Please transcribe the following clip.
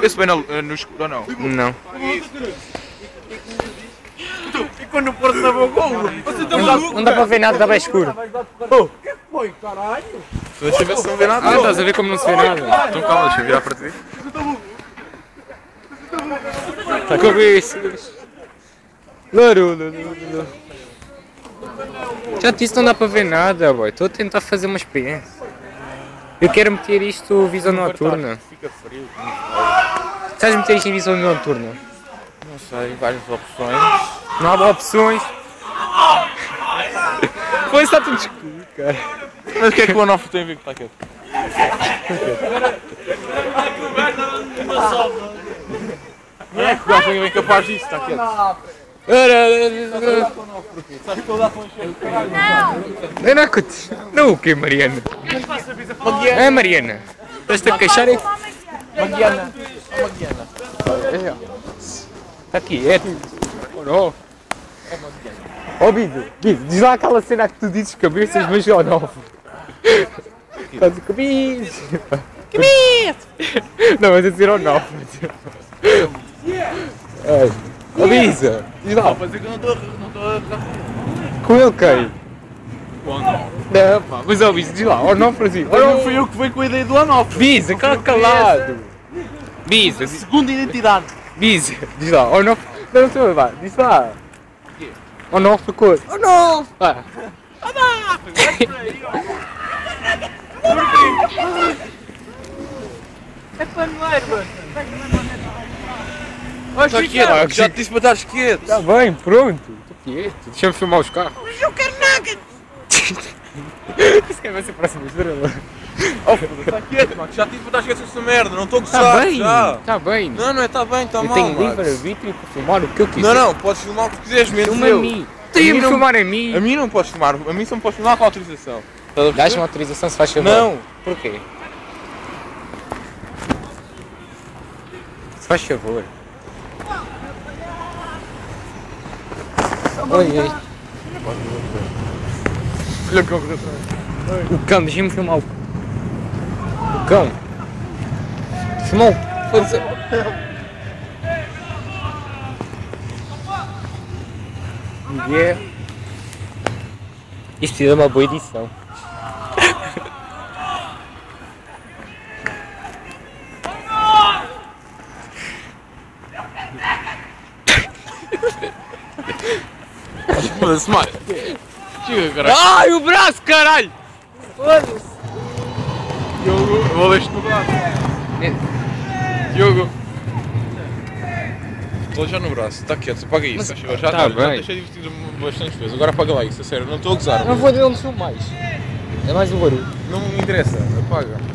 Isso bem no escuro ou não? Não. E quando o Porto estava o gol? Não dá para ver nada, estava escuro. O que é que foi, caralho? Deixa eu ver se não vê nada. Ah, estás a ver como não se vê nada. Então calma, deixa eu virar para ti. Está com isso. Já disse, não dá para ver nada, boy. Estou a tentar fazer uma experiência. Eu quero meter isto visão noturna. Fica frio. Estás a meter isto em visão noturna? Não sei, várias opções. Não há opções. Pois está tudo escuro, cara. Mas o que é que o Onofre tem a ver com o taquete? Não é que o gajo é bem capaz disso, taquete. Não, o que, Mariana? É Mariana. Estás-te a queixar? Mariana. Está aqui, é tu. Ó Bido, diz lá aquela cena que tu dizes cabeças, mas ó não. Faz o cabeça. Cabeça! Não, mas é dizer ó não. Ô Lisa, diz lá. Mas é que eu não estou a... Com ele quem? Com o Onofre. Não, pá, mas ó Lisa, diz lá, Onofre. Não fui eu que fui com a ideia do Onofre. Lisa, calado. Lisa, segunda identidade. Lisa, diz lá, Onofre. Não sei lá, diz lá. O quê? Onofre coisa. Onofre! Ah! É paneleiro, mano. Está quieto, já te disse para estares quieto. Está bem, pronto. Estou quieto. Deixa-me filmar os carros. Mas eu quero nugget. Isso que vai ser a próxima estrela. Oh, foda-se, está quieto, Max. Já te disse para estares quieto essa merda. Não estou a gostar. Está bem, está bem. Não, não é, está bem, está mal. Eu tenho livre-arbítrio para filmar o que eu quiser. Não, não, podes filmar o que quiseres mesmo. Filma a mim. Tem a filmar a mim. A mim não podes filmar. A mim só me podes filmar com autorização. Dás-me autorização se faz filmar. Não. Porquê? Se faz favor. Oi. Olha o cão que está atrás. O cão, deixa-me filmar o cão. Filmou. Foda-se. Yeah. Isto precisa de uma boa edição. Foda-se, mano. Chega, caralho. Ai, o braço, caralho! Foda-se. Diogo, eu vou deixar-te no braço. Diogo. Vou deixar no braço, está quieto, apaga isso. Mas, já tá bem. Já deixei divertir-me bastante vezes, agora apaga lá isso, a sério, não estou a gozar. Não vou dizer onde sou mais. É mais um barulho. Não me interessa, apaga.